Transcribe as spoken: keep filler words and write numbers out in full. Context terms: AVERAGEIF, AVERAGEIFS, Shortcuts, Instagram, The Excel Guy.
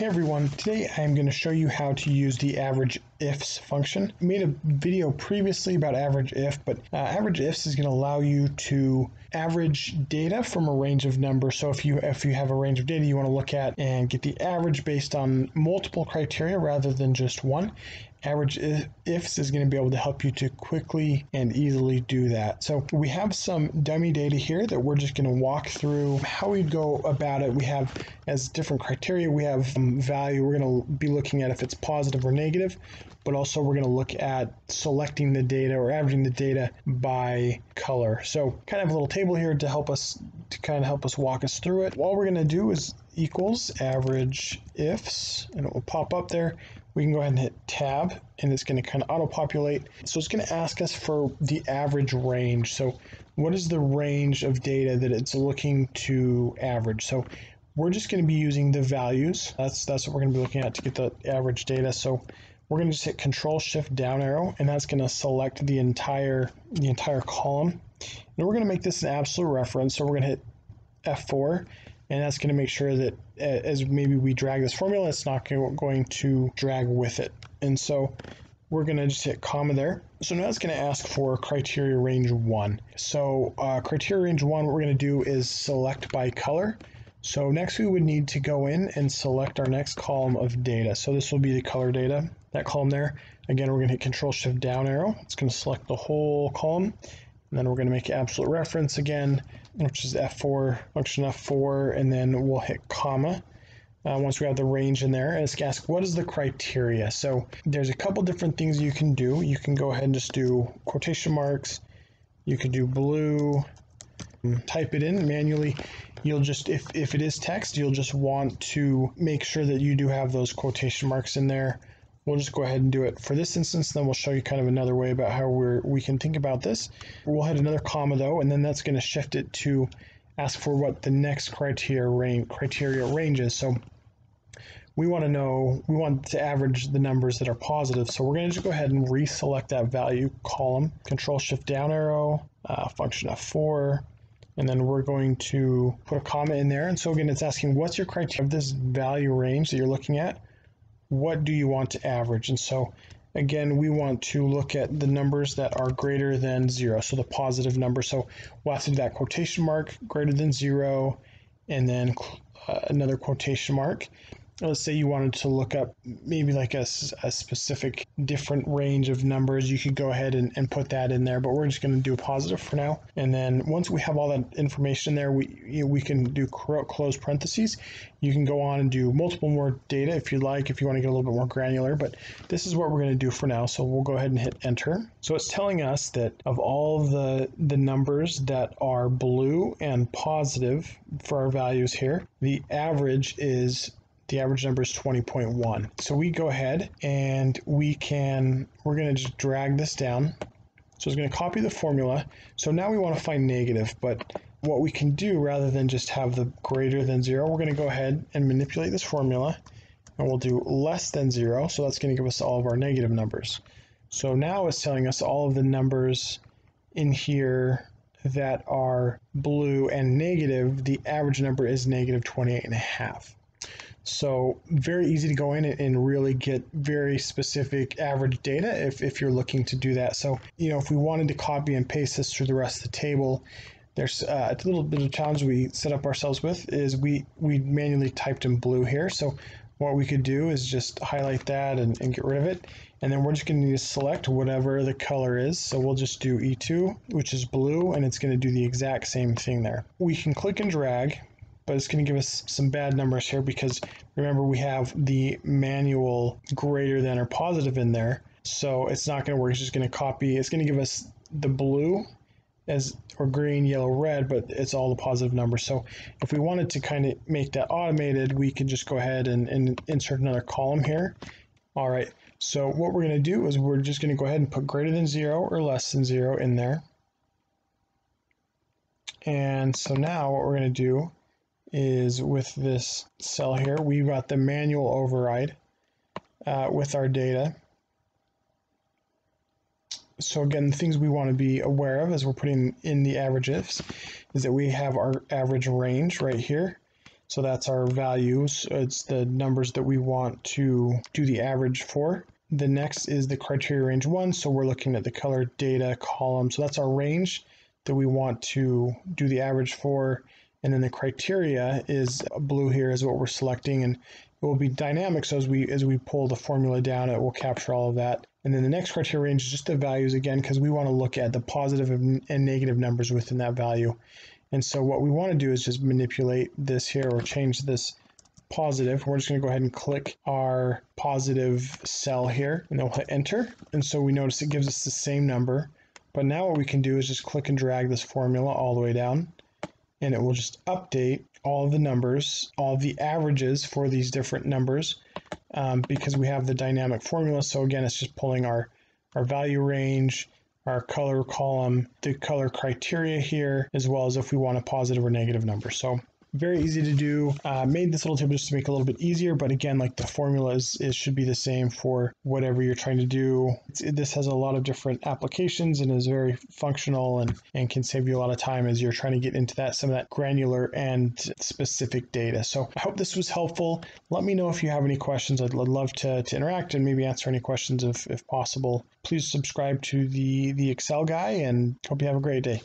Hey everyone, today I am going to show you how to use the average ifs function. I made a video previously about average if, but uh, average ifs is going to allow you to average data from a range of numbers. So if you if you have a range of data you want to look at and get the average based on multiple criteria rather than just one, average ifs is going to be able to help you to quickly and easily do that. So we have some dummy data here that we're just going to walk through how we'd go about it. We have as different criteria, we have um, value. We're going to be looking at if it's positive or negative, but also we're going to look at selecting the data or averaging the data by color. So kind of a little table here to help us to kind of help us walk us through it. All we're going to do is equals average ifs, and it will pop up there. We can go ahead and hit tab, and it's going to kind of auto-populate. So it's going to ask us for the average range. So what is the range of data that it's looking to average? So we're just going to be using the values. That's, that's what we're going to be looking at to get the average data. So we're going to just hit Control-Shift down arrow, and that's going to select the entire, the entire column. And we're going to make this an absolute reference, so we're going to hit F four. And that's going to make sure that as maybe we drag this formula, it's not going to drag with it. And so we're going to just hit comma there. So now it's going to ask for criteria range one. So uh, criteria range one, what we're going to do is select by color. So next we would need to go in and select our next column of data. So this will be the color data, that column there. Again, we're going to hit Control Shift down arrow. It's going to select the whole column. And then we're going to make absolute reference again, which is F four, function F four, and then we'll hit comma uh, once we have the range in there. And it's going to ask, what is the criteria? So there's a couple different things you can do. You can go ahead and just do quotation marks. You can do blue, type it in manually. You'll just, if, if it is text, you'll just want to make sure that you do have those quotation marks in there. We'll just go ahead and do it for this instance, then we'll show you kind of another way about how we're, we can think about this. We'll hit another comma though, and then that's going to shift it to ask for what the next criteria range, criteria range is. So we want to know, we want to average the numbers that are positive. So we're going to just go ahead and reselect that value column, Control Shift down arrow, uh, function F four. And then we're going to put a comma in there. And so again, it's asking what's your criteria of this value range that you're looking at? What do you want to average? And so again, we want to look at the numbers that are greater than zero, so the positive number. So we'll have to do that quotation mark, greater than zero, and then uh, another quotation mark. Let's say you wanted to look up maybe like a, a specific different range of numbers. You could go ahead and, and put that in there, but we're just going to do positive for now. And then once we have all that information there, we you know, we can do close parentheses. You can go on and do multiple more data if you'd like, if you want to get a little bit more granular, but this is what we're going to do for now. So we'll go ahead and hit enter. So it's telling us that of all the, the numbers that are blue and positive for our values here, the average is The average number is twenty point one. So we go ahead and we can, we're going to just drag this down. So it's going to copy the formula. So now we want to find negative, but what we can do rather than just have the greater than zero, we're going to go ahead and manipulate this formula and we'll do less than zero. So that's going to give us all of our negative numbers. So now it's telling us all of the numbers in here that are blue and negative, the average number is negative twenty-eight and a half. So very easy to go in and really get very specific average data if, if you're looking to do that. So, you know, if we wanted to copy and paste this through the rest of the table, there's uh, a little bit of challenge we set up ourselves with is we, we manually typed in blue here. So what we could do is just highlight that and, and get rid of it. And then we're just going to need to select whatever the color is. So we'll just do E two, which is blue, and it's going to do the exact same thing there. We can click and drag, but it's going to give us some bad numbers here because remember we have the manual greater than or positive in there. So it's not going to work. It's just going to copy. It's going to give us the blue as or green, yellow, red, but it's all the positive numbers. So if we wanted to kind of make that automated, we can just go ahead and, and insert another column here. All right. So what we're going to do is we're just going to go ahead and put greater than zero or less than zero in there. And so now what we're going to do is with this cell here, we've got the manual override uh, with our data. So again, the things we want to be aware of as we're putting in the average ifs is that we have our average range right here. So that's our values. It's the numbers that we want to do the average for. The next is the criteria range one. So we're looking at the color data column. So that's our range that we want to do the average for. And then the criteria is blue here is what we're selecting, and it will be dynamic. So as we as we pull the formula down, it will capture all of that. And then the next criteria range is just the values again, because we want to look at the positive and negative numbers within that value. And so what we want to do is just manipulate this here, or change this positive. We're just going to go ahead and click our positive cell here, and then we'll hit enter. And so we notice it gives us the same number. But now what we can do is just click and drag this formula all the way down, and it will just update all of the numbers, all of the averages for these different numbers, um, because we have the dynamic formula. So again, it's just pulling our, our value range, our color column, the color criteria here, as well as if we want a positive or negative number. So very easy to do. Uh, made this little tip just to make it a little bit easier, but again, like the formulas, it should be the same for whatever you're trying to do. It's, it, this has a lot of different applications and is very functional and, and can save you a lot of time as you're trying to get into that, some of that granular and specific data. So I hope this was helpful. Let me know if you have any questions. I'd, I'd love to, to interact and maybe answer any questions if, if possible. Please subscribe to the, the Excel Guy, and hope you have a great day.